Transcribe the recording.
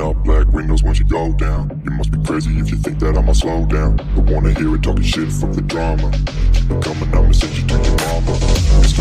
Open up black windows once you go down. You must be crazy if you think that I'ma slow down. Don't wanna hear it talking shit, fuck the drama. Keep it coming, I'ma send you to your mama.